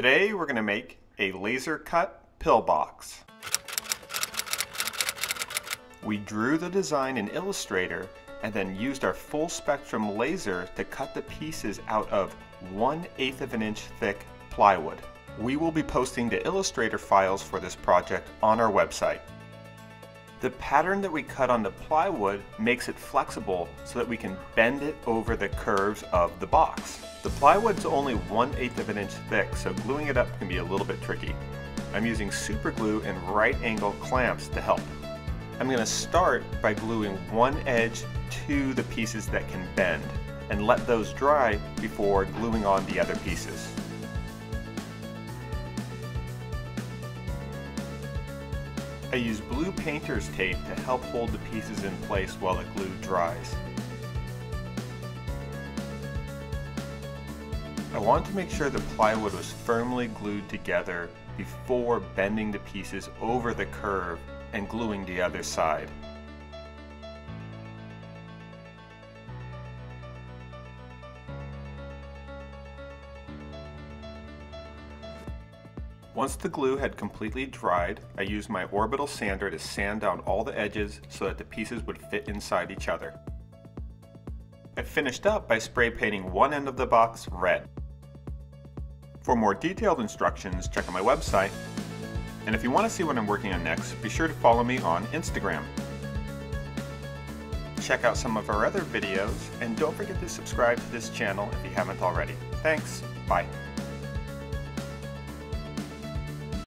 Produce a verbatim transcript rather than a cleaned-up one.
Today we're going to make a laser cut pillbox. We drew the design in Illustrator and then used our full spectrum laser to cut the pieces out of one eighth of an inch thick plywood. We will be posting the Illustrator files for this project on our website. The pattern that we cut on the plywood makes it flexible so that we can bend it over the curves of the box. The plywood's only one eighth of an inch thick, so gluing it up can be a little bit tricky. I'm using super glue and right angle clamps to help. I'm going to start by gluing one edge to the pieces that can bend and let those dry before gluing on the other pieces. I use blue painter's tape to help hold the pieces in place while the glue dries. I want to make sure the plywood was firmly glued together before bending the pieces over the curve and gluing the other side. Once the glue had completely dried, I used my orbital sander to sand down all the edges so that the pieces would fit inside each other. I finished up by spray painting one end of the box red. For more detailed instructions, check out my website. And if you want to see what I'm working on next, be sure to follow me on Instagram. Check out some of our other videos, and don't forget to subscribe to this channel if you haven't already. Thanks, bye.